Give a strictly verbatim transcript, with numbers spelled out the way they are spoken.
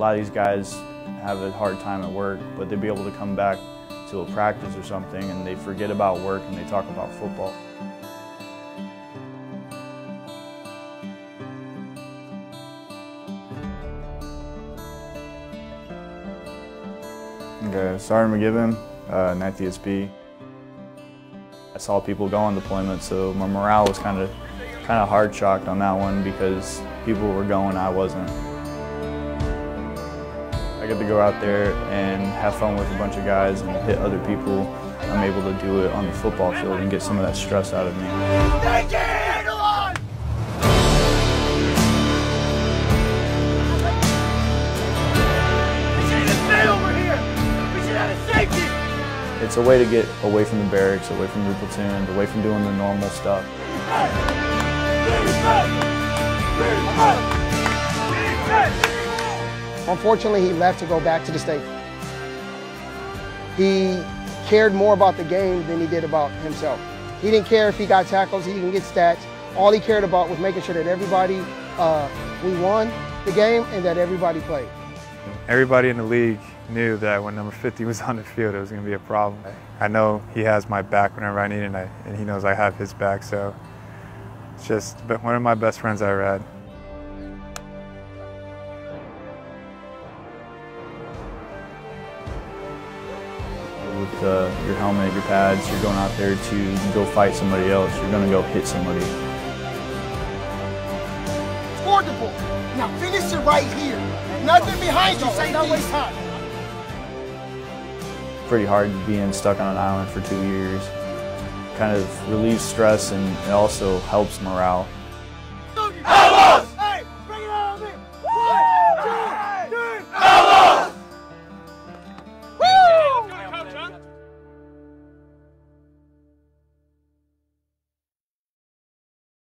lot of these guys have a hard time at work, but they'd be able to come back to a practice or something and they forget about work and they talk about football. Okay, Sergeant McGibbon, uh, ninth E S P. I saw people go on deployment, so my morale was kind of kind of hard shocked on that one because people were going, I wasn't. I get to go out there and have fun with a bunch of guys and hit other people. I'm able to do it on the football field and get some of that stress out of me. Take it! It's a way to get away from the barracks, away from your platoon, away from doing the normal stuff. Unfortunately, he left to go back to the States. He cared more about the game than he did about himself. He didn't care if he got tackles, he didn't get stats. All he cared about was making sure that everybody, uh, we won the game and that everybody played. Everybody in the league knew that when number fifty was on the field, it was going to be a problem. I know he has my back whenever I need it, and, I, and he knows I have his back, so it's just one of my best friends I read. With uh, your helmet, your pads, you're going out there to go fight somebody else. You're going to go hit somebody. Score the ball. Now finish it right here. Nothing behind you, safety. Don't waste time. Pretty hard being stuck on an island for two years. Kind of relieves stress and it also helps morale.